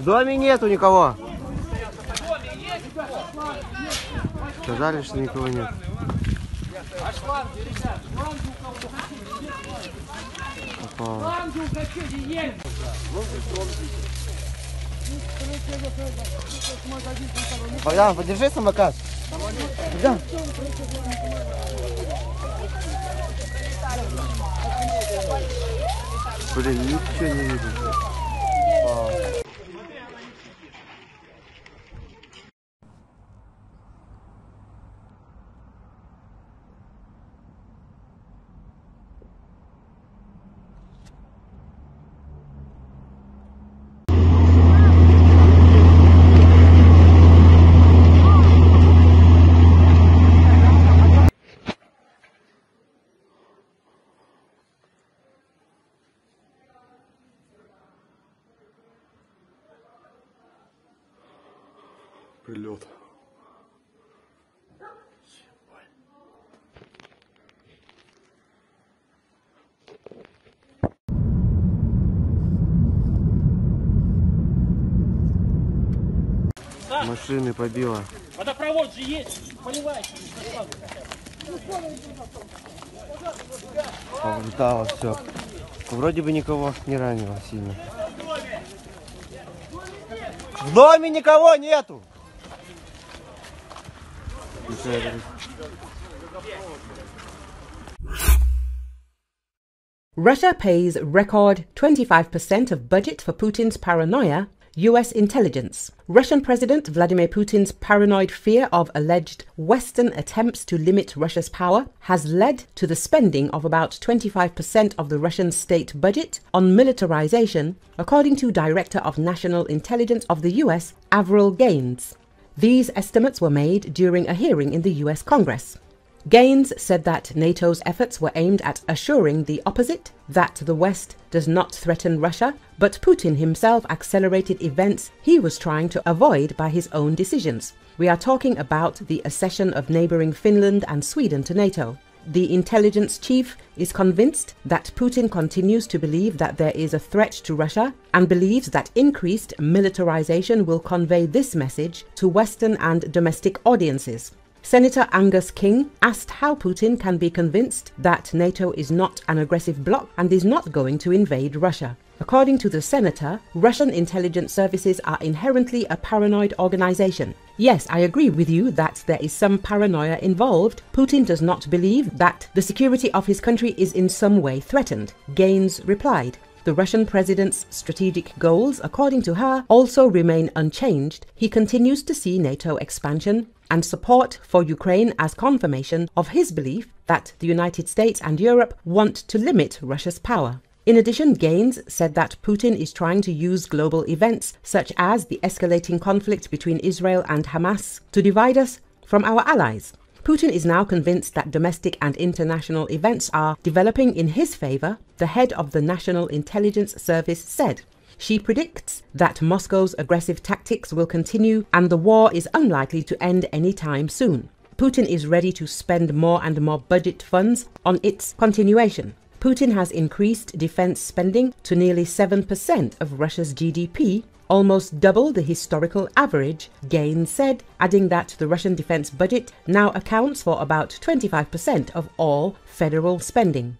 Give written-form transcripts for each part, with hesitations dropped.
В доме нету никого. Сказали, что никого нет. А шланги, ребят, шланги у кого хотите. Шланги у качели есть. Богдан, подержи самокат. Да. Блин, ничего не видно. Прилет. Машины побило. Водопровод же есть, поливайте. Повлетало все. Вроде бы никого не ранило сильно. В доме никого нету. Russia pays record 25% of budget for Putin's paranoia, US intelligence. Russian President Vladimir Putin's paranoid fear of alleged Western attempts to limit Russia's power has led to the spending of about 25% of the Russian state budget on militarization, according to Director of National Intelligence of the US, Avril Gaines. These estimates were made during a hearing in the US Congress. Gaines said that NATO's efforts were aimed at assuring the opposite, that the West does not threaten Russia, but Putin himself accelerated events he was trying to avoid by his own decisions. We are talking about the accession of neighboring Finland and Sweden to NATO. The intelligence chief is convinced that Putin continues to believe that there is a threat to Russia and believes that increased militarization will convey this message to Western and domestic audiences. Senator Angus King asked how Putin can be convinced that NATO is not an aggressive bloc and is not going to invade Russia. According to the senator, Russian intelligence services are inherently a paranoid organization. Yes, I agree with you that there is some paranoia involved. Putin does not believe that the security of his country is in some way threatened, Gaines replied. The Russian president's strategic goals, according to her, also remain unchanged. He continues to see NATO expansion and support for Ukraine as confirmation of his belief that the United States and Europe want to limit Russia's power. In addition, Gaines said that Putin is trying to use global events such as the escalating conflict between Israel and Hamas to divide us from our allies. Putin is now convinced that domestic and international events are developing in his favor, the head of the National Intelligence Service said. She predicts that Moscow's aggressive tactics will continue and the war is unlikely to end anytime soon. Putin is ready to spend more and more budget funds on its continuation. Putin has increased defense spending to nearly 7% of Russia's GDP, almost double the historical average, Gaines said, adding that the Russian defense budget now accounts for about 25% of all federal spending.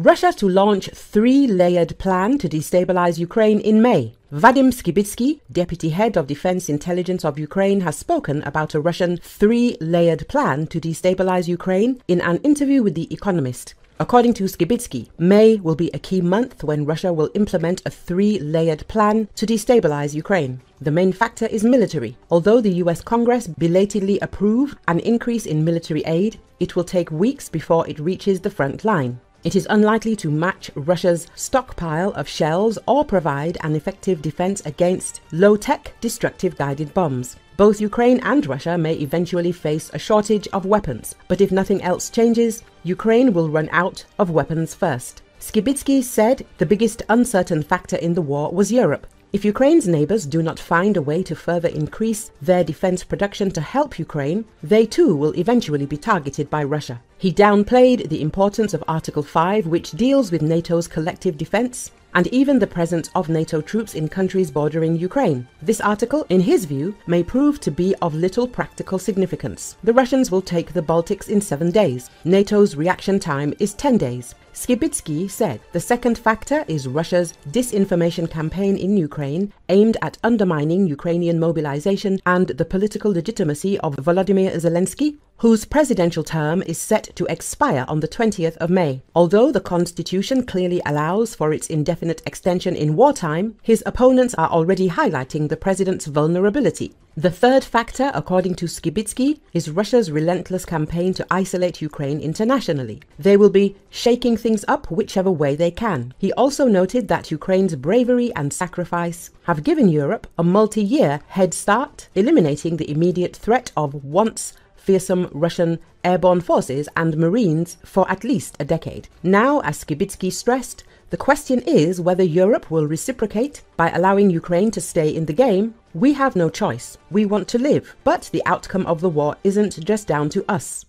Russia to launch three-layered plan to destabilize Ukraine in May. Vadim Skibitsky, deputy head of defense intelligence of Ukraine, has spoken about a Russian three-layered plan to destabilize Ukraine in an interview with The Economist. According to Skibitsky, May will be a key month when Russia will implement a three-layered plan to destabilize Ukraine. The main factor is military. Although the US Congress belatedly approved an increase in military aid, it will take weeks before it reaches the front line. It is unlikely to match Russia's stockpile of shells or provide an effective defense against low-tech, destructive guided bombs. Both Ukraine and Russia may eventually face a shortage of weapons, but if nothing else changes, Ukraine will run out of weapons first. Skibitsky said the biggest uncertain factor in the war was Europe. If Ukraine's neighbors do not find a way to further increase their defense production to help Ukraine, they too will eventually be targeted by Russia. He downplayed the importance of Article 5, which deals with NATO's collective defense, and even the presence of NATO troops in countries bordering Ukraine. This article, in his view, may prove to be of little practical significance. The Russians will take the Baltics in 7 days. NATO's reaction time is 10 days. Skibitsky said the second factor is Russia's disinformation campaign in Ukraine, aimed at undermining Ukrainian mobilization and the political legitimacy of Volodymyr Zelensky, whose presidential term is set to expire on the 20th of May. Although the constitution clearly allows for its indefinite extension in wartime, his opponents are already highlighting the president's vulnerability. The third factor, according to Skibitsky, is Russia's relentless campaign to isolate Ukraine internationally. They will be shaking things up whichever way they can. He also noted that Ukraine's bravery and sacrifice have given Europe a multi-year head start, eliminating the immediate threat of once fearsome Russian airborne forces and marines for at least a decade. Now, as Skibitsky stressed, the question is whether Europe will reciprocate by allowing Ukraine to stay in the game. We have no choice. We want to live, but the outcome of the war isn't just down to us.